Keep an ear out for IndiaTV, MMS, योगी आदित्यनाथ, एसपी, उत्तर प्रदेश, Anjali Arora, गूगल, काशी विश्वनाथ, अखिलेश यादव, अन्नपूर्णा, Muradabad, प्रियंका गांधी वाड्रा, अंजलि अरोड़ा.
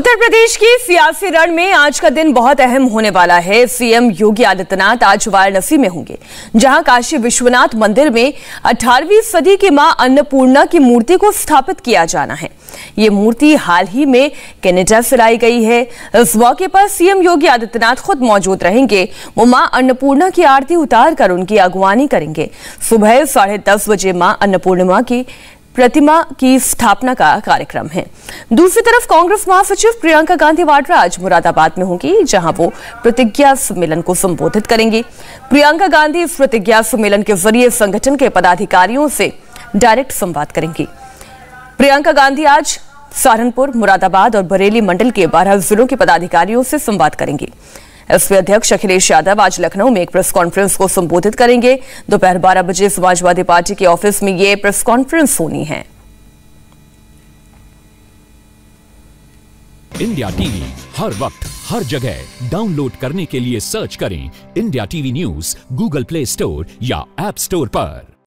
उत्तर प्रदेश की सियासी रण में आज का दिन बहुत अहम होने वाला है। सीएम योगी आदित्यनाथ आज वाराणसी में होंगे, जहां काशी विश्वनाथ मंदिर में 18वीं सदी की मां अन्नपूर्णा की मूर्ति को स्थापित किया जाना है। ये मूर्ति हाल ही में कनाडा से लाई गई है। इस मौके पर सीएम योगी आदित्यनाथ खुद मौजूद रहेंगे। वो मां अन्नपूर्णा की आरती उतार कर उनकी अगवानी करेंगे। सुबह 10:30 बजे मां अन्नपूर्णा की प्रतिमा की स्थापना का कार्यक्रम है। दूसरी तरफ कांग्रेस महासचिव प्रियंका गांधी वाड्रा आज मुरादाबाद में होंगी, जहां वो प्रतिज्ञा सम्मेलन को संबोधित करेंगी। प्रियंका गांधी इस प्रतिज्ञा सम्मेलन के जरिए संगठन के पदाधिकारियों से डायरेक्ट संवाद करेंगी। प्रियंका गांधी आज सहारनपुर, मुरादाबाद और बरेली मंडल के 12 जिलों के पदाधिकारियों से संवाद करेंगी। एसपी अध्यक्ष अखिलेश यादव आज लखनऊ में एक प्रेस कॉन्फ्रेंस को संबोधित करेंगे। दोपहर 12 बजे समाजवादी पार्टी के ऑफिस में ये प्रेस कॉन्फ्रेंस होनी है। इंडिया टीवी हर वक्त हर जगह डाउनलोड करने के लिए सर्च करें India TV news गूगल Play Store या ऐप स्टोर पर।